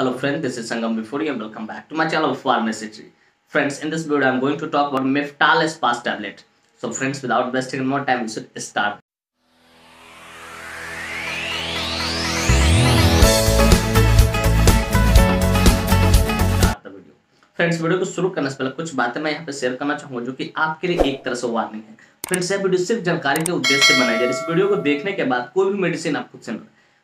Hello friend, this is Sangam Bifuri and welcome back to my channel of Pharmacetry. Friends, in this video I am going to talk about Meftal Spas tablet. So friends, without wasting more time, we should start. Friends, video को शुरू करने से पहले कुछ बातें मैं यहाँ पे शेयर करना चाहूँगा जो कि आपके लिए एक तरह से वार्निंग है। फ्रेंड्स, यह वीडियो सिर्फ जानकारी के उद्देश्य से बनाई गई। इस वीडियो को देखने के बाद कोई भी मेडिसिन आप खुद से न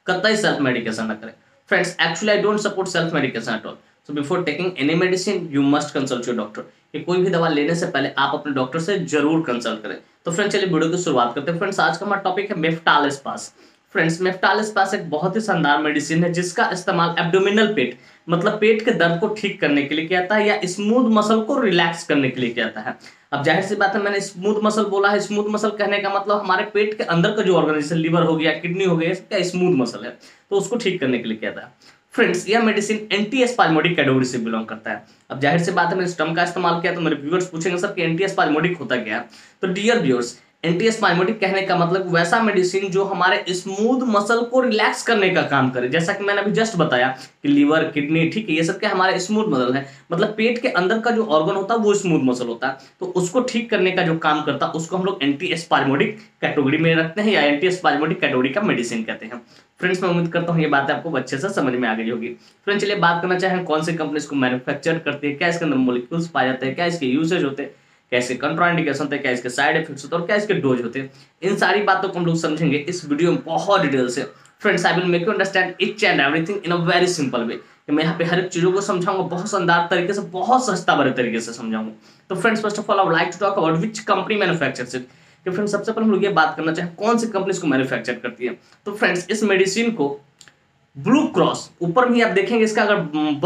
कतई सेल्फ मेडिकेशन न करें। Friends, actually I don't support self medication at all. So before taking any medicine you must consult your doctor. कि कोई भी दवा लेने से पहले आप अपने डॉक्टर से जरूर कंसल्ट करें। तो फ्रेंड्स, चलिए वीडियो की शुरुआत करते हैं। फ्रेंड्स, आज का हमारा टॉपिक है मेफ्टाल स्पास। फ्रेंड्स, मेफ्टाल स्पास एक बहुत ही शानदार मेडिसिन है जिसका इस्तेमाल एब्डोमिनल पेट मतलब पेट के दर्द को ठीक करने के लिए किया जाता है या स्मूथ मसल को रिलैक्स करने के लिए किया जाता है। अब जाहिर सी बात है, मैंने स्मूथ मसल बोला है। स्मूथ मसल कहने का मतलब हमारे पेट के अंदर का जो ऑर्गन जैसे लिवर हो गया, किडनी हो गया, इसका स्मूथ मसल है तो उसको ठीक करने के लिए किया जाता है। फ्रेंड्स, यह मेडिसिन एंटी एस्पाजमोडिक कैटेगरी से बिलोंग करता है। अब जाहिर सी बात है, मैंने स्टम का इस्तेमाल किया तो मेरे व्यूअर्स पूछेंगे सर कि एंटी एस्पाजमोडिक होता क्या है। तो डियर व्यूअर्स, एंटी एस्पाजमोटिक कहने का मतलब वैसा मेडिसिन जो हमारे स्मूथ मसल को रिलैक्स करने का काम करे। जैसा कि मैंने अभी जस्ट बताया कि लीवर, किडनी, ठीक है, ये सब क्या हमारे स्मूथ मसल है मतलब पेट के अंदर का जो ऑर्गन होता है वो स्मूथ मसल होता है। तो उसको ठीक करने का जो काम करता है उसको हम लोग एंटी एस्पाजमोटिक कैटेगरी में रखते हैं या एंटी एस्पाजमोटिक कैटेगरी का मेडिसिन कहते हैं। फ्रेंड्स, मैं उम्मीद करता हूँ ये बातें आपको अच्छे से समझ में आ गई होगी। फ्रेंड्स, चलिए बात करना चाहें कौन सी कंपनी इसको मैन्युफैक्चर करती है, क्या इसके अंदर मोलिक्यूल्स पाए जाते हैं, क्या इसके यूसेज होते हैं, क्या इसके कंट्राइंडेशन थे, क्या इसके साइड इफेक्ट्स होते और क्या इसके डोज होते हैं। इन सारी बातों को हम लोग समझेंगे इस वीडियो में बहुत डिटेल से। Friends, I will make you understand each and everything in a very simple way. मैं यहाँ पे हर एक चीज़ों को समझाऊंगा बहुत शानदार तरीके से, बहुत सस्ता भरे तरीके से समझाऊंगा। तो friends, first of all I would like to talk about which company manufactures it. कि फ्रेंड्स, सबसे पहले हम लोग ये बात करना चाहें कौन सी कंपनी इसको मैन्युफैक्चर करती है। तो फ्रेंड्स, इस मेडिसिन को ब्लू क्रॉस, ऊपर में आप देखेंगे इसका अगर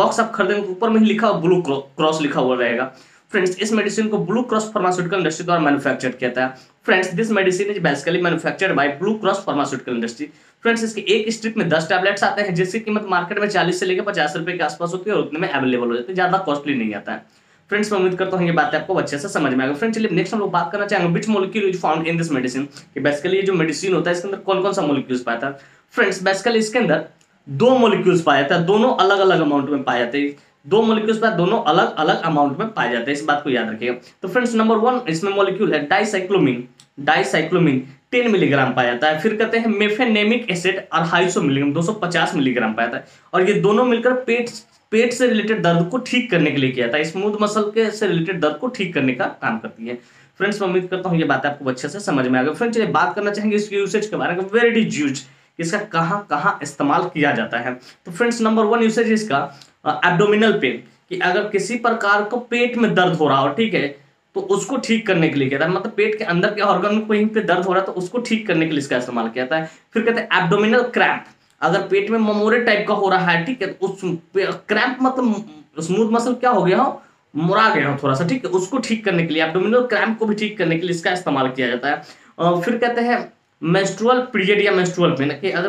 बॉक्स आप खरीदेंगे ऊपर में लिखा हुआ ब्लू क्रॉस लिखा हुआ रहेगा। फ्रेंड्स, इस मेडिसिन को ब्लू क्रॉस फार्मास्यूटिकल इंडस्ट्री द्वारा मैन्युफैक्चर किया जाता है। Friends, this medicine is basically manufactured by Blue Cross pharmaceutical industry. Friends, इसके एक स्ट्रिप में 10 टैबलेट्स आते हैं जिसकी कीमत मार्केट में 40 से लेकर 50 रुपए के आसपास होती है और उतने में अवेलेबल हो जाती है, ज्यादा कॉस्टली नहीं आता है। फ्रेंड्स, मैं उम्मीद करता हूँ ये बात आपको अच्छे से समझ में आएगा। फ्रेंड्स, चलिए नेक्स्ट हम लोग बात करना चाहेंगे which molecule is found in this medicine. कि बेसिकली ये जो मेडिसिन होता है इसके अंदर कौन कौन सा मॉलिक्यूल्स पाया जाता है। फ्रेंड्स, बेसिकली इसके अंदर 2 मॉलिक्यूल्स पाया जाता है, दोनों अलग अलग अमाउंट में पाए जाते हैं। 2 मॉलिक्यूल्स पर दोनों अलग अलग अमाउंट में पाए जाते हैं, इस बात को याद रखिएगा। तो फ्रेंड्स, नंबर 1 इसमें मॉलिक्यूल है डाइसाइक्लोमिन 10 मिलीग्राम पाया जाता है। फिर कहते हैं मेफेनेमिक एसिड और 250 मिलीग्राम 250 मिलीग्राम पाया जाता है। और ये दोनों मिलकर पेट से रिलेटेड दर्द को ठीक करने के लिए किया जाता है, स्मूथ मसल के से रिलेटेड दर्द को ठीक करने का काम करती है। फ्रेंड्स, मैं उम्मीद करता हूँ ये बात आपको अच्छे से समझ में आ गई। फ्रेंड्स, ये बात करना चाहेंगे इसके यूसेज के बारे में, वेर इट इज यूज, इसका कहाँ कहाँ इस्तेमाल किया जाता है। तो फ्रेंड्स, नंबर 1 यूसेज इसका एब्डोमिनल पेन, कि अगर किसी प्रकार को पेट में दर्द हो रहा हो, ठीक है, तो उसको ठीक करने के लिए कहता है मतलब पेट के अंदर के ऑर्गन में कहीं पे दर्द हो रहा है तो उसको ठीक करने के लिए इसका इस्तेमाल किया जाता है। फिर कहते हैं एब्डोमिनल क्रैम्प, अगर पेट में ममोरे टाइप का हो रहा है, ठीक है, तो उस क्रैम्प मतलब स्मूथ मसल क्या हो गया हो, मुड़ा गया हो थोड़ा सा, ठीक है, उसको ठीक करने के लिए एब्डोमिनल क्रैम्प को भी ठीक करने के लिए इसका इस्तेमाल किया जाता है। फिर कहते हैं मेंस्ट्रुअल पीरियड या मेंस्ट्रुअल पेन, कि अगर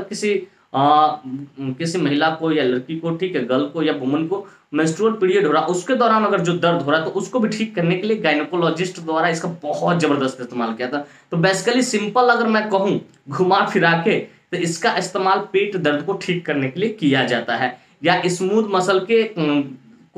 किसी महिला को या लड़की को, ठीक है, गर्ल को या वुमन को मेंस्ट्रुअल पीरियड हो रहा उसके दौरान अगर जो दर्द हो रहा है तो उसको भी ठीक करने के लिए गायनेकोलॉजिस्ट द्वारा इसका बहुत जबरदस्त इस्तेमाल किया था। तो बेसिकली सिंपल अगर मैं कहूँ घुमा फिरा के तो इसका इस्तेमाल पेट दर्द को ठीक करने के लिए किया जाता है या स्मूथ मसल के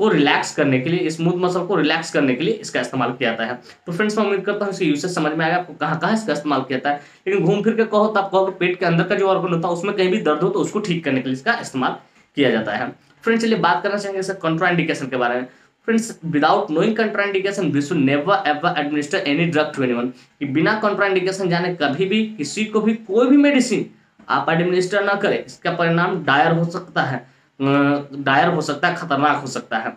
को रिलैक्स करने के लिए, स्मूथ मसल को रिलैक्स करने के लिए इसका इस्तेमाल किया जाता है। तो फ्रेंड्स, मैं उम्मीद करता हूँ इसके यूसेज समझ में आएगा, आपको कहाँ कहाँ इसका इस्तेमाल किया जाता है। लेकिन घूम फिर के कहो तो आप कहो कि पेट के अंदर का जो ऑर्गन होता है उसमें कहीं भी दर्द हो तो उसको ठीक करने के लिए इसका इस्तेमाल किया जाता है। फ्रेंड्स, चलिए बात करना चाहेंगे इसका कंट्राइंडेशन के बारे में। Friends, without knowing contraindication we should never ever administer any drug to anyone. कि बिना कंट्राइंडेशन जाने कभी भी किसी को भी कोई भी मेडिसिन आप एडमिनिस्टर ना करें, इसका परिणाम डायर हो सकता है, खतरनाक हो सकता है,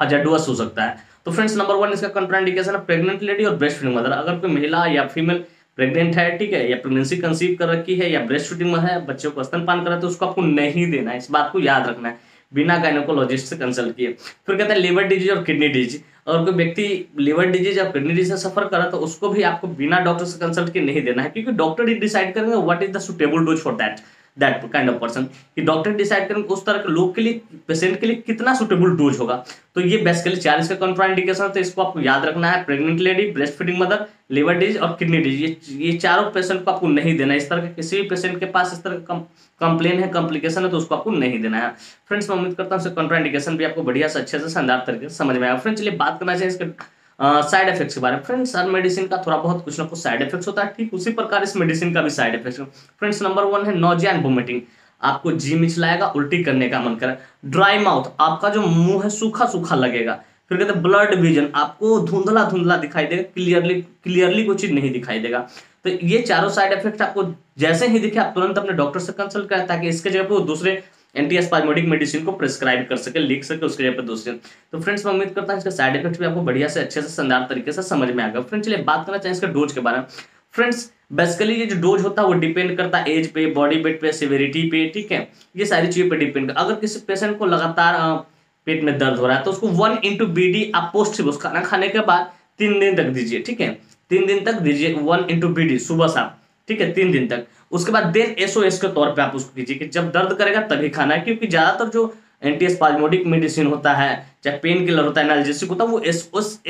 हजार्डस हो सकता है। तो फ्रेंड्स, नंबर 1 इसका कंट्राइंडेशन है प्रेग्नेंट लेडी और ब्रेस्ट फीडिंग मदर। अगर कोई महिला या फीमेल प्रेग्नेंट है, ठीक है, या प्रेगनेंसी कंसीव कर रखी है या ब्रेस्ट फीडिंग में है, बच्चों को स्तनपान कर रहा है, तो उसको आपको नहीं देना है, इस बात को याद रखना है बिना गायनेकोलॉजिस्ट से कंसल्ट किए। फिर कहते हैं लिवर डिजीज और किडनी डिजीज, अगर कोई व्यक्ति लिवर डिजीज या किडनी डिजीज से सफर कर रहा है तो उसको भी आपको बिना डॉक्टर से कंसल्ट किए नहीं देना है, क्योंकि डॉक्टर ही डिसाइड करेंगे what is the suitable dose for that. That kind of person कि डॉक्टर डिसाइड करें उस तरह के लोग के लिए पेशेंट के लिए कितना सुटेबल डोज होगा। तो ये बेसिकली 40 का कॉन्ट्राइंडिकेशन है, तो इसको आपको याद रखना है। Pregnant lady, breast feeding mother, liver disease और किडनी डिजीज, ये चारों पेशेंट को आपको नहीं देना है। इस तरह के किसी भी पेशेंट के पास इस तरह का कंप्लेन है, कॉम्प्लिकेशन है, तो उसको आपको नहीं देना है। फ्रेंड्स मैं उम्मीद करता हूँ कॉन्ट्राइंडिकेशन भी आपको बढ़िया से अच्छे से शानदार तरीके से समझ में आया। फ्रेंड्स चलिए बात करना चाहिए इसके साइड इफेक्ट्स के बारे में। फ्रेंड्स हर मेडिसिन का थोड़ा बहुत कुछ ना कुछ साइड इफेक्ट्स होता है, ठीक उसी प्रकार इस मेडिसिन का भी साइड इफेक्ट्स। फ्रेंड्स नंबर 1 है नॉजिया एंड वोमिटिंग, आपको जी मिचलाएगा, उल्टी करने का मन करेगा। ड्राई माउथ, आपका जो मुंह है सूखा सूखा लगेगा। फिर कहते हैं ब्लड विजन, आपको धुंधला धुंधला दिखाई देगा, क्लियरली कोई चीज नहीं दिखाई देगा। तो ये चारों साइड इफेक्ट आपको जैसे ही दिखे आप तुरंत अपने डॉक्टर से कंसल्ट करें ताकि इसके जगह पर दूसरे एंटीस्पाज्मोडिक मेडिसिन को प्रिस्क्राइब कर सके, लिख सके उसके जगह पर दूसरे। तो फ्रेंड्स मैं उम्मीद करता हूँ इसका साइड इफेक्ट भी आपको बढ़िया से अच्छे से शानदार तरीके से समझ में आएगा। फ्रेंड्स चलिए बात करना चाहिए इसके डोज के बारे में। फ्रेंड्स बेसिकली ये जो डोज होता है वो डिपेंड करता है एज पे, बॉडी वेट पे, सिवियरिटी पे, ठीक है, ये सारी चीज़ों पर डिपेंड। अगर किसी पेशेंट को लगातार पेट में दर्द हो रहा है तो उसको 1 BD आप पोस्ट खाना खाने के बाद 3 दिन तक दीजिए, ठीक है, 3 दिन तक दीजिए 1 BD सुबह शाम, ठीक है, 3 दिन तक। उसके बाद देन SOS के तौर पे आप उसको कीजिए कि जब दर्द करेगा तभी खाना है, क्योंकि ज्यादातर जो एंटीस्पाज्मोडिक मेडिसिन होता है, चाहे पेन किलर होता है, एनाल्जेसिक होता है, वो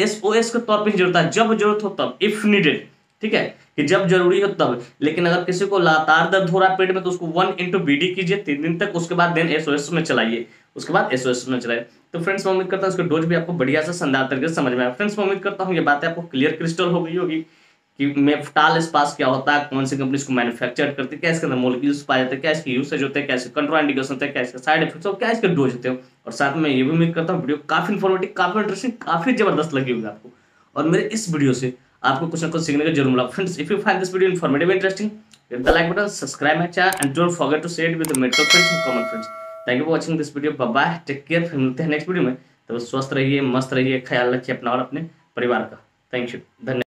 SOS के तौर पे ही जरूरत है, जब जरूरत हो तब, इफ नीडेड, ठीक है, कि जब जरूरी हो तब। लेकिन अगर किसी को लगातार दर्द हो रहा है पेट में तो उसको 1 BD कीजिए 3 दिन तक, उसके बाद देन SOS में चलाइए, उसके बाद SOS में चलाइए। तो फ्रेंड्स मैं उम्मीद करता हूँ इसका डोज भी आपको बढ़िया से शानदार तरीके से समझ में आया। फ्रेंड्स मैं उम्मीद करता हूँ ये बातें आपको क्लियर क्रिस्टल हो गई होगी कि मेफ्टाल स्पास क्या होता है, कौन सी कंपनी इसको मैन्युफैक्चर करती है, क्या इसके अंदर मोलिक्यूल्स पाए जाते हैं, क्या इसके यूसेज होते हैं, क्या इसके कंट्राइंडिकेशन होते हैं, क्या इसके साइड इफेक्ट्स और क्या इसके डोज होते हैं। और साथ में ये भी उम्मीद करता हूँ वीडियो काफी इन्फॉर्मेटिव, काफी इंटरेस्टिंग, काफी जबरदस्त लगी होगी आपको, और मेरे इस वीडियो से आपको कुछ ना कुछ सीखने का जरूर मिला। Friends if you find this video informative interesting, hit the like button, subscribe my channel and don't forget to share it with your medical friends and common friends. Thank you for watching this video, bye bye, take care, फिर मिलते हैं next video में। तो स्वस्थ रहिए, मस्त रहिए, ख्याल रखिए अपना और अपने परिवार का। थैंक यू, धन्यवाद।